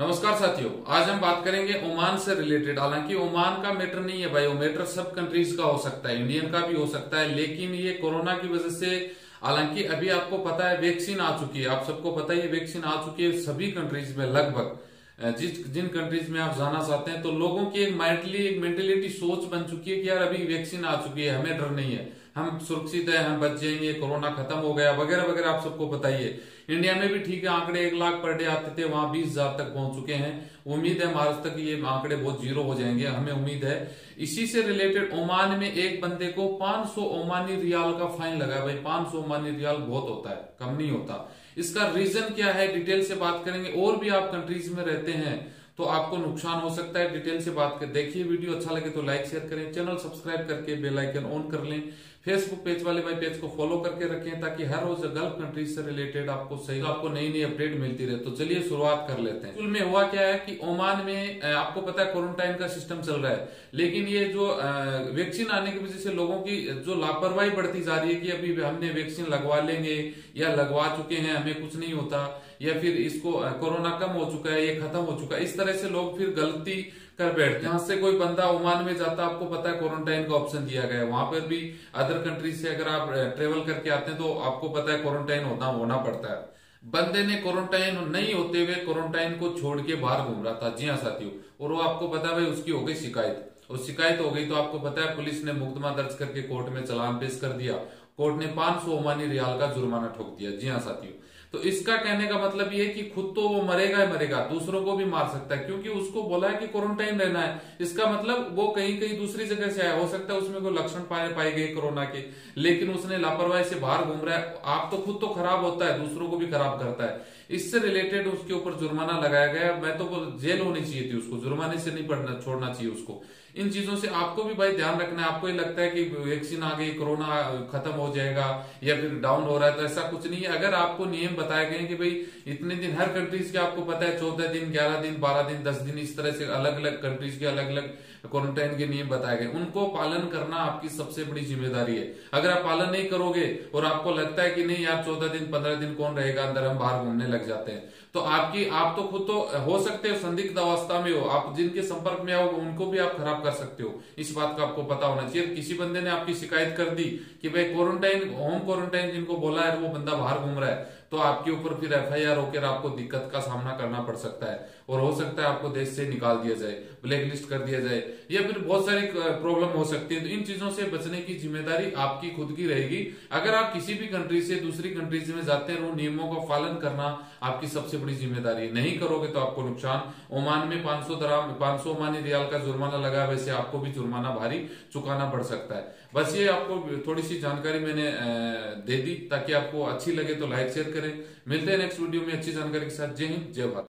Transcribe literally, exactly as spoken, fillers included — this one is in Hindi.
नमस्कार साथियों, आज हम बात करेंगे ओमान से रिलेटेड। हालांकि ओमान का मैटर नहीं है भाई, वो मैटर सब कंट्रीज का हो सकता है, इंडियन का भी हो सकता है, लेकिन ये कोरोना की वजह से, हालांकि अभी आपको पता है वैक्सीन आ चुकी है, आप सबको पता है वैक्सीन आ चुकी है सभी कंट्रीज में लगभग, जिस जिन कंट्रीज में आप जाना चाहते हैं। तो लोगों की एक माइंडली एक मेंटेलिटी सोच बन चुकी है कि यार अभी वैक्सीन आ चुकी है, हमें डर नहीं है, हम सुरक्षित है, हम बच जाएंगे, कोरोना खत्म हो गया वगैरह वगैरह। आप सबको बताइए इंडिया में भी ठीक है, आंकड़े एक लाख पर डे आते थे, वहां बीस हजार तक पहुंच चुके हैं। उम्मीद है मार्च तक ये आंकड़े बहुत जीरो हो जाएंगे, हमें उम्मीद है। इसी से रिलेटेड ओमान में एक बंदे को पांच सौ ओमानी रियाल का फाइन लगा। भाई पांच सौ ओमानी रियाल बहुत होता है, कम नहीं होता। इसका रीजन क्या है डिटेल से बात करेंगे। और भी आप कंट्रीज में रहते हैं तो आपको नुकसान हो सकता है, डिटेल से बात कर देखिए। वीडियो अच्छा लगे तो लाइक शेयर करें, चैनल सब्सक्राइब करके बेल आइकन ऑन कर लें, फेसबुक पेज वाले भाई पेज को फॉलो करके रखें ताकि हर रोज गल्फ कंट्रीज से रिलेटेड आपको सही आपको नई नई अपडेट मिलती रहे। तो चलिए शुरुआत कर लेते हैं। कुल में हुआ क्या है कि ओमान में आपको पता है क्वारंटाइन का सिस्टम चल रहा है, लेकिन ये जो वैक्सीन आने की वजह से लोगों की जो लापरवाही बढ़ती जा रही है कि अभी हमने वैक्सीन लगवा लेंगे या लगवा चुके हैं, हमें कुछ नहीं होता, या फिर इसको कोरोना कम हो चुका है, ये खत्म हो चुका है, इस तरह से लोग फिर गलती कर बैठते हैं। यहां से कोई बंदा ओमान में जाता, आपको पता है क्वारंटाइन का ऑप्शन दिया गया है, वहां पर भी अदर कंट्रीज से अगर आप ट्रेवल करके आते हैं तो आपको पता है क्वारंटाइन होना होना पड़ता है। बंदे ने क्वारंटाइन नहीं होते हुए क्वारंटाइन को छोड़ के बाहर घूम रहा था, जी हाँ साथियों, और वो आपको पता है भाई उसकी हो गई शिकायत, और शिकायत हो गई तो आपको पता है पुलिस ने मुकदमा दर्ज करके कोर्ट में चालान पेश कर दिया, कोर्ट ने पांच सौ ओमानी रियाल का जुर्माना ठोक दिया। जी हाँ साथियों, तो इसका कहने का मतलब ये कि खुद तो वो मरेगा ही मरेगा, दूसरों को भी मार सकता है, क्योंकि उसको बोला है कि क्वारंटाइन रहना है। इसका मतलब वो कहीं कहीं दूसरी जगह से आया, हो सकता है उसमें कोई लक्षण पाए पाए गए कोरोना के, लेकिन उसने लापरवाही से बाहर घूम रहा है। आप तो खुद तो खराब होता है, दूसरों को भी खराब करता है, इससे रिलेटेड उसके ऊपर जुर्माना लगाया गया। मैं तो जेल होनी चाहिए थी उसको, जुर्माने से नहीं पड़ना छोड़ना चाहिए उसको। इन चीजों से आपको भी भाई ध्यान रखना है। आपको ये लगता है कि वैक्सीन आ गई, कोरोना खत्म हो जाएगा या फिर डाउन हो रहा है, तो ऐसा कुछ नहीं है। अगर आपको नियम बताए गए कि भाई इतने दिन, हर कंट्रीज के आपको पता है चौदह दिन, ग्यारह दिन, बारह दिन, दस दिन, इस तरह से अलग अलग कंट्रीज के अलग अलग क्वारंटाइन के नियम बताए गए, उनको पालन करना आपकी सबसे बड़ी जिम्मेदारी है। अगर आप पालन नहीं करोगे और आपको लगता है कि नहीं यार चौदह दिन पंद्रह दिन कौन रहेगा अंदर, हम बाहर घूमने लग जाते हैं, तो आपकी आप तो खुद तो हो सकते हो संदिग्ध अवस्था में हो, आप जिनके संपर्क में आओगे उनको भी आप खराब कर सकते हो, इस बात का आपको पता होना चाहिए। किसी बंदे ने आपकी शिकायत कर दी कि भाई क्वारंटाइन, होम क्वारंटाइन जिनको बोला है, वो बंदा बाहर घूम रहा है, तो आपके ऊपर फिर एफ आई आर होकर आपको दिक्कत का सामना करना पड़ सकता है, और हो सकता है आपको देश से निकाल दिया जाए, ब्लैक लिस्ट कर दिया जाए, या फिर बहुत सारी प्रॉब्लम हो सकती है। तो इन चीजों से बचने की जिम्मेदारी आपकी खुद की रहेगी। अगर आप किसी भी कंट्री से दूसरी कंट्रीज में जाते हैं, उन नियमों का पालन करना आपकी सबसे बड़ी जिम्मेदारी है। नहीं करोगे तो आपको नुकसान। ओमान में पांच सौ दराम पांच सौ ओमानी रियाल का जुर्माना लगा, वैसे आपको भी जुर्माना भारी चुकाना पड़ सकता है। बस ये आपको थोड़ी सी जानकारी मैंने दे दी, ताकि आपको अच्छी लगे तो लाइक शेयर करें। मिलते हैं नेक्स्ट वीडियो में अच्छी जानकारी के साथ। जय हिंद, जय भारत।